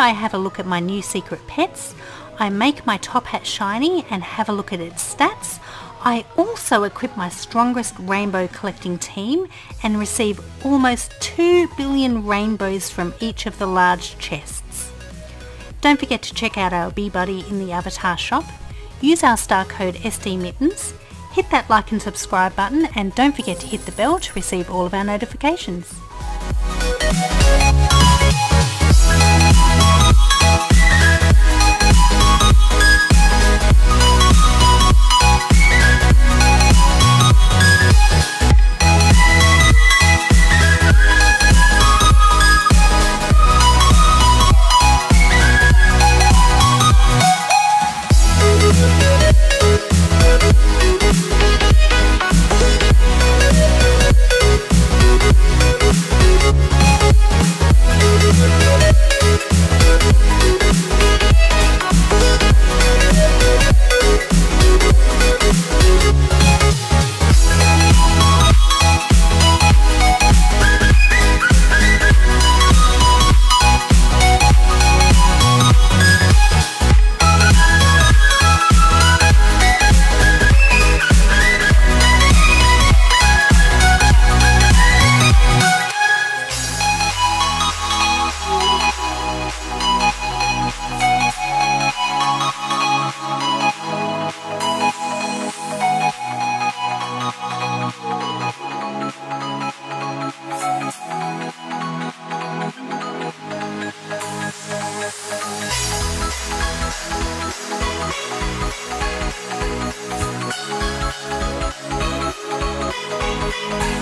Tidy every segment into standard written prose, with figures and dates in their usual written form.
I have a look at my new secret pets, I make my top hat shiny and have a look at its stats. I also equip my strongest rainbow collecting team and receive almost 2 billion rainbows from each of the large chests. Don't forget to check out our Bee Buddy in the Avatar shop, use our star code SDMittens, hit that like and subscribe button, and don't forget to hit the bell to receive all of our notifications.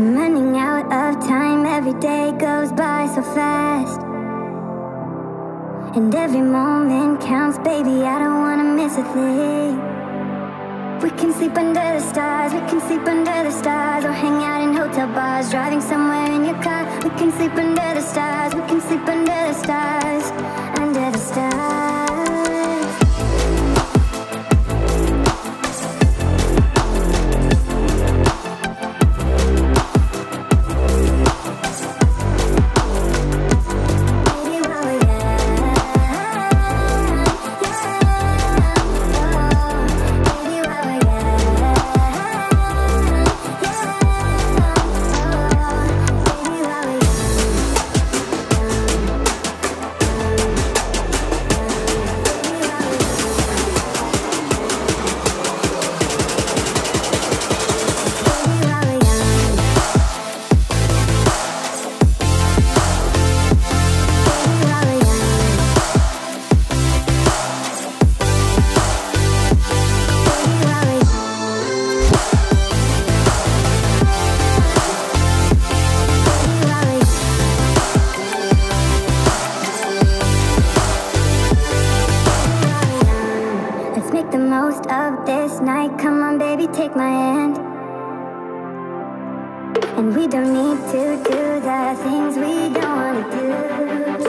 I'm running out of time. Every day goes by so fast, and every moment counts, baby. I don't wanna miss a thing. We can sleep under the stars, we can sleep under the stars, or hang out in hotel bars, driving somewhere in your car. We can sleep under the stars, we can sleep under the stars, under the stars. Of this night, come on baby, take my hand. And we don't need to do the things we don't wanna do.